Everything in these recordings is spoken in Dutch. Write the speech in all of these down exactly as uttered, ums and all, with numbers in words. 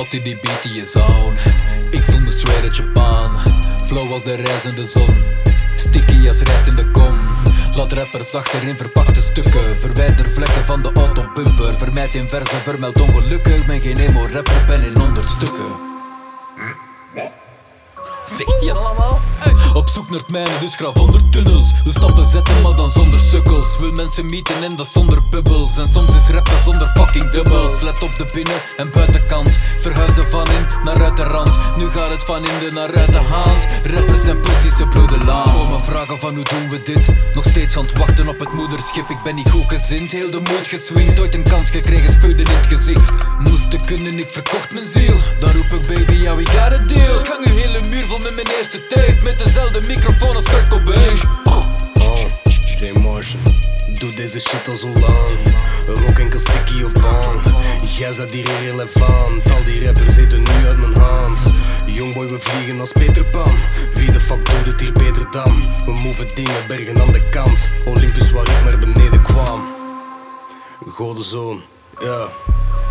Hot in die beat in je zone. Ik voel me straight uit Japan. Flow als de reis in de zon. Sticky als rijst in de kom. Laat rappers achter in verpakte stukken. Verwijder vlekken van de autobumper. Vermijd inversen, vermeld ongelukken. Ik ben geen emo-rapper, ben in honderd stukken. Zegt hij allemaal? Hey. Op zoek naar het mijne, dus graaf onder tunnels. Wil stappen zetten, maar dan zonder sukkels. Wil mensen mieten en dat zonder bubbels. En soms is rappen zonder fucking dubbels. Let op de binnen- en buitenkant. Verhuisde van in naar uit de rand. Nu gaat het van in de naar uit de hand. Rappers zijn precies de bloede laan. Komen vragen van hoe doen we dit? Nog steeds aan het wachten op het moederschip. Ik ben niet goed gezind, heel de moed geswingd. Ooit een kans gekregen, spuwde in het gezicht. Moest te kunnen, ik verkocht mijn ziel. Dan roep ik baby, ja, we got a deal. Ik hang een hele muur vol met mijn eerste take. Met dezelfde microfoon als Kurt Cobain. Oh, J-Motion. Doe deze shit al zo lang. Rook enkel sticky of bang. Jij zat hier irrelevant. Al die rappers zitten nu uit mijn hand. Jongboy, we vliegen als Peter Pan. Wie de fuck doet het hier beter dan? We moeven dingen bergen aan de kant. Olympus waar ik maar beneden kwam. Godenzoon, ja, yeah.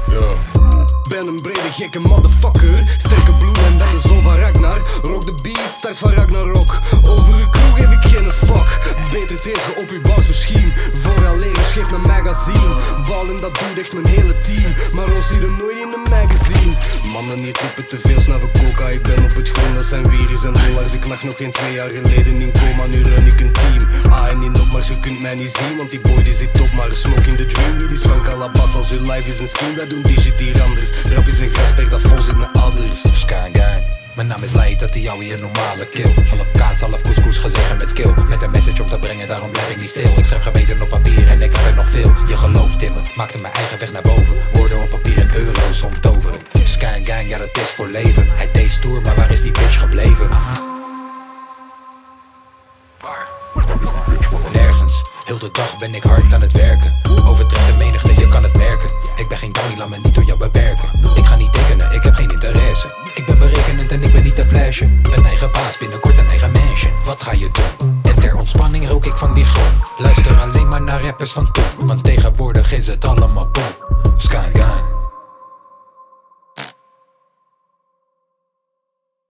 Ja yeah. Ben een brede gekke motherfucker. Sterke bloed en dan de zoon van Ragnar. Rock de beat, start van Ragnarok. Over uw crew geef ik geen fuck. Beter treed ge op uw baas misschien. Vooraleer geef een magazine. Ballen dat doet echt mijn hele team. Maar ons hier nooit in een magazine. Mannen hier trippen te veel snaven coca. Ik ben op het groen, dat zijn wieries en dollars. Ik lag nog geen twee jaar geleden in coma. Nu run ik een team. Ah en in op, maar je kunt mij niet zien. Want die boy die zit op, maar smoke in the dream. Dit is van Calabas, als uw life is een skin. Wij doen die shit hier anders. Rap is een gasberg dat vol zit met ouders. Skenggeng, mijn naam is Lai, dat die jou hier normale keel. Half kaas, half couscous, gezeggen met skill. Met een message om te brengen, daarom blijf ik niet stil. Ik schrijf gebeden op papier en ik heb er nog veel. Je gelooft in me, maakte mijn eigen weg naar boven. Woorden op papier en euro's om toveren. Skenggeng, ja dat is voor leven. Hij deed stoer, maar waar is die bitch gebleven? Waar? Nergens, heel de dag ben ik hard aan het werken. Overtreft de menigte, je kan het merken. Ik ben geen Donnie, laat me niet door jou beperken. Ik ga niet tekenen, ik heb geen interesse. Ik ben berekenend en ik ben niet een flesje. Een eigen baas, binnenkort een eigen mansion. Wat ga je doen? En ter ontspanning rook ik van die groen. Luister alleen maar naar rappers van toen. Want tegenwoordig is het allemaal boom. Skenggeng.